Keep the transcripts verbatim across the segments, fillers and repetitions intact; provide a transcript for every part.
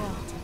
fault.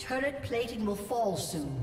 Turret plating will fall soon.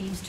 Team's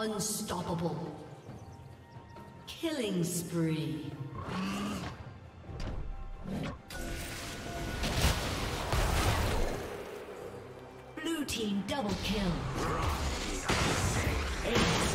Unstoppable. Killing spree. Blue team double kill. Ace.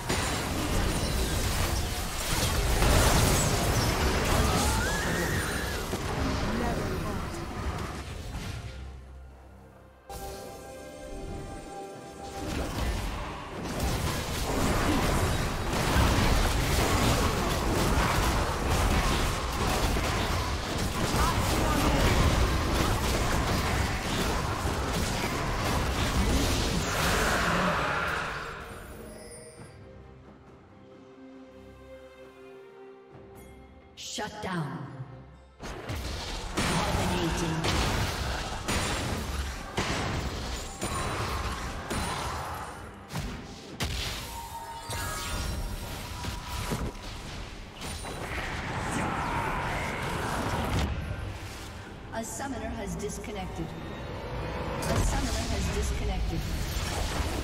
Shut down. Dominating. A summoner has disconnected. A summoner has disconnected.